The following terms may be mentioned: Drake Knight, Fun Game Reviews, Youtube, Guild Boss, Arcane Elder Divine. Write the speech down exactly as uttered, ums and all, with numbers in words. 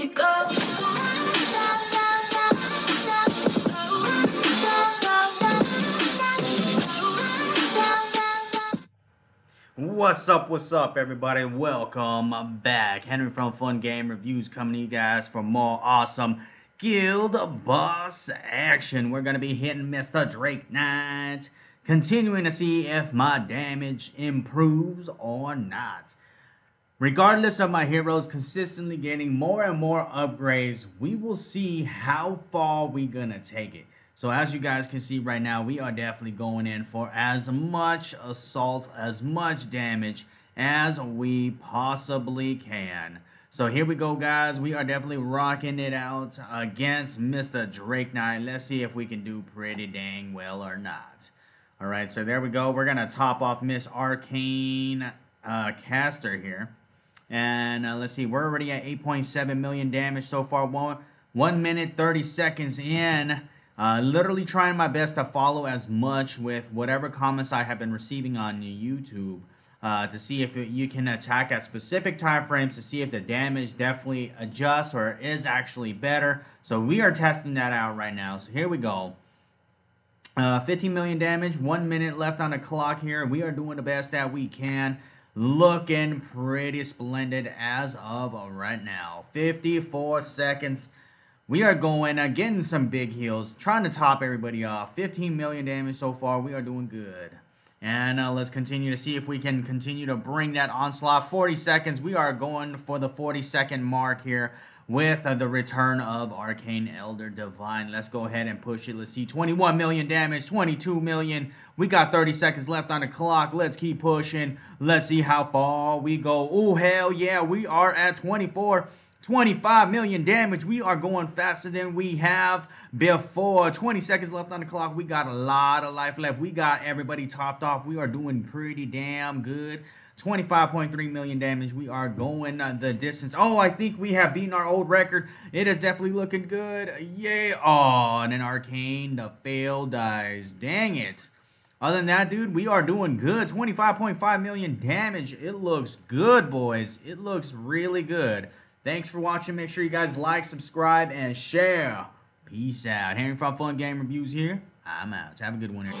days ago. What's up, what's up, everybody? Welcome back. Henry from Fun Game Reviews coming to you guys for more awesome Guild Boss action. We're going to be hitting Mister Drake Knight, continuing to see if my damage improves or not. Regardless of my heroes consistently getting more and more upgrades, we will see how far we're going to take it. So as you guys can see right now, we are definitely going in for as much assault, as much damage as we possibly can. So here we go, guys. We are definitely rocking it out against Mister Drake Knight. Let's see if we can do pretty dang well or not. All right, so there we go. We're going to top off Miss Arcane uh, Caster here. And uh, let's see, we're already at eight point seven million damage so far. One, one minute, thirty seconds in. Uh, literally trying my best to follow as much with whatever comments I have been receiving on YouTube uh, to see if you can attack at specific time frames to see if the damage definitely adjusts or is actually better. So we are testing that out right now. So here we go. Uh, fifteen million damage, one minute left on the clock here. We are doing the best that we can. Looking pretty splendid as of right now. fifty-four seconds. We are going, uh, getting some big heals, trying to top everybody off. fifteen million damage so far. We are doing good. And uh, let's continue to see if we can continue to bring that onslaught. forty seconds. We are going for the forty second mark here with uh, the return of Arcane Elder Divine. Let's go ahead and push it. Let's see. twenty-one million damage. twenty-two million. We got thirty seconds left on the clock. Let's keep pushing. Let's see how far we go. Oh, hell yeah. We are at twenty-four. twenty-five million damage. We are going faster than we have before. twenty seconds left on the clock. We got a lot of life left. We got everybody topped off. We are doing pretty damn good. twenty-five point three million damage. We are going the distance. Oh, I think we have beaten our old record. It is definitely looking good. Yay. Oh, and an Arcane, the fail dies. Dang it. Other than that, dude, we are doing good. twenty-five point five million damage. It looks good, boys. It looks really good. Thanks for watching. Make sure you guys like, subscribe, and share. Peace out. Henry from Fun Game Reviews here. I'm out. Have a good one.